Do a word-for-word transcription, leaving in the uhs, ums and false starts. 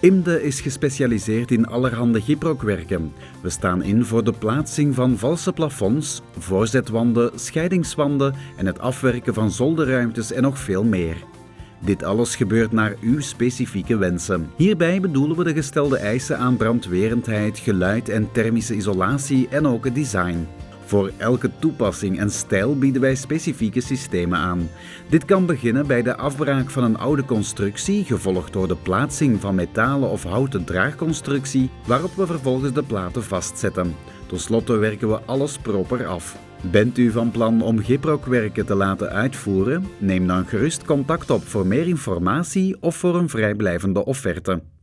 I M D E is gespecialiseerd in allerhande gyprocwerken. We staan in voor de plaatsing van valse plafonds, voorzetwanden, scheidingswanden en het afwerken van zolderruimtes en nog veel meer. Dit alles gebeurt naar uw specifieke wensen. Hierbij bedoelen we de gestelde eisen aan brandwerendheid, geluid en thermische isolatie en ook het design. Voor elke toepassing en stijl bieden wij specifieke systemen aan. Dit kan beginnen bij de afbraak van een oude constructie, gevolgd door de plaatsing van metalen of houten draagconstructie, waarop we vervolgens de platen vastzetten. Ten slotte werken we alles proper af. Bent u van plan om gyprocwerken te laten uitvoeren? Neem dan gerust contact op voor meer informatie of voor een vrijblijvende offerte.